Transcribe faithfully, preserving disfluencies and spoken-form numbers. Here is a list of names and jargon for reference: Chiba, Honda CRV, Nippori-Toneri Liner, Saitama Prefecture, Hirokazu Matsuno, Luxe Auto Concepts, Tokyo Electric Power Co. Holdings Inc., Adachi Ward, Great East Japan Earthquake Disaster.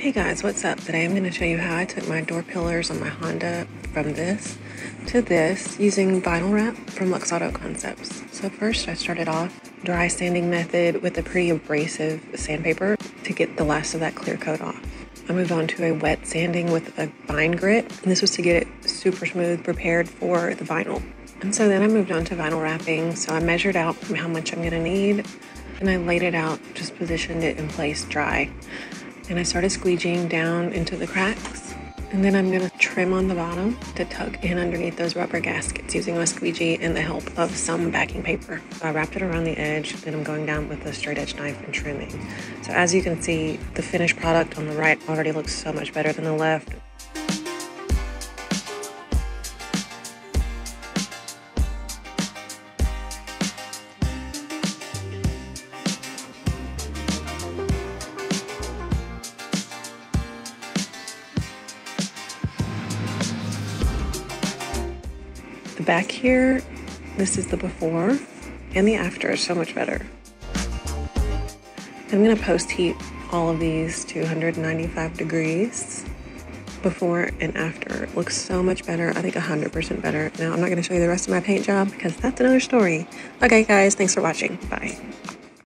Hey guys, what's up? Today I'm going to show you how I took my door pillars on my Honda from this to this using vinyl wrap from Luxe Auto Concepts. So first I started off dry sanding method with a pretty abrasive sandpaper to get the last of that clear coat off. I moved on to a wet sanding with a fine grit, and this was to get it super smooth, prepared for the vinyl. And so then I moved on to vinyl wrapping, so I measured out how much I'm going to need and I laid it out, just positioned it in place dry. And I started squeegeeing down into the cracks. And then I'm gonna trim on the bottom to tuck in underneath those rubber gaskets using my squeegee and the help of some backing paper. I wrapped it around the edge, then I'm going down with a straight edge knife and trimming. So as you can see, the finished product on the right already looks so much better than the left. Back here, this is the before, and the after is so much better. I'm gonna post heat all of these to one hundred ninety-five degrees. Before and after, it looks so much better. I think one hundred percent better. Now I'm not gonna show you the rest of my paint job because that's another story. Okay guys, thanks for watching, bye.